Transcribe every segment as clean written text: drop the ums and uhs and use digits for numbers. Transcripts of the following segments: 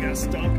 got stuck.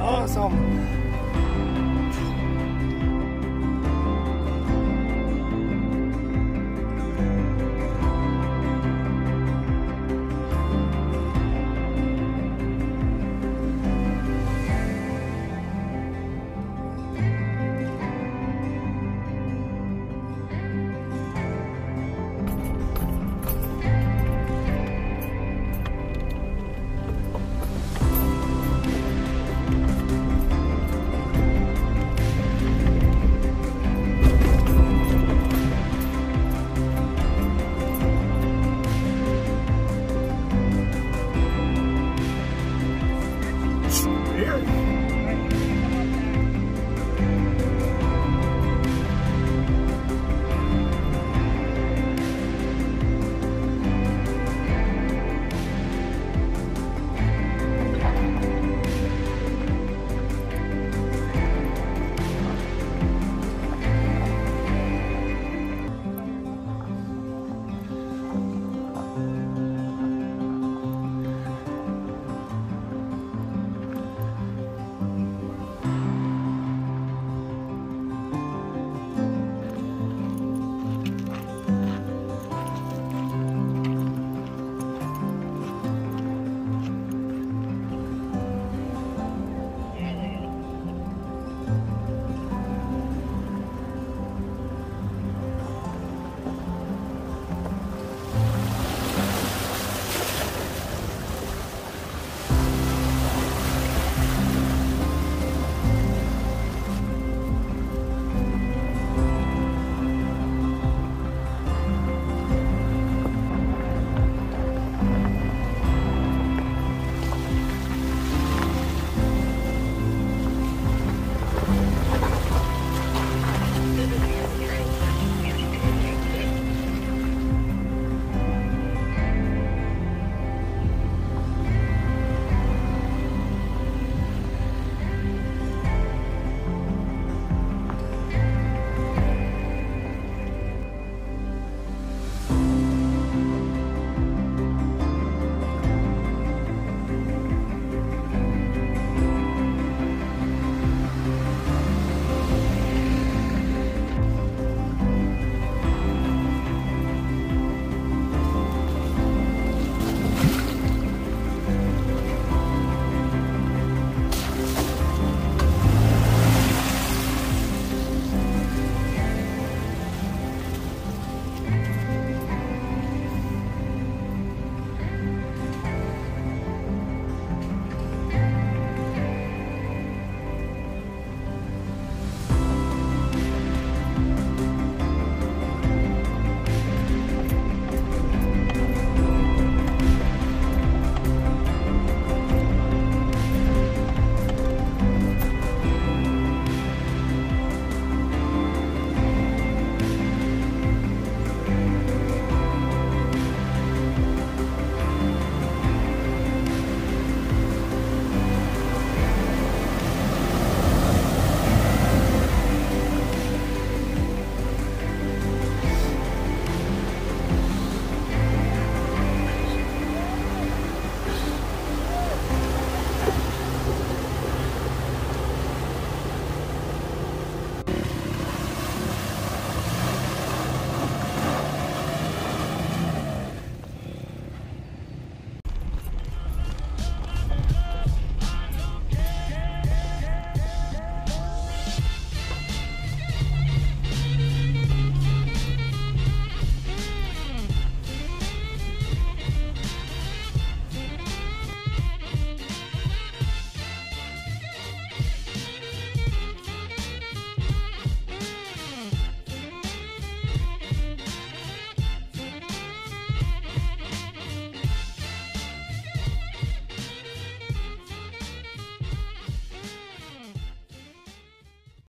Awesome.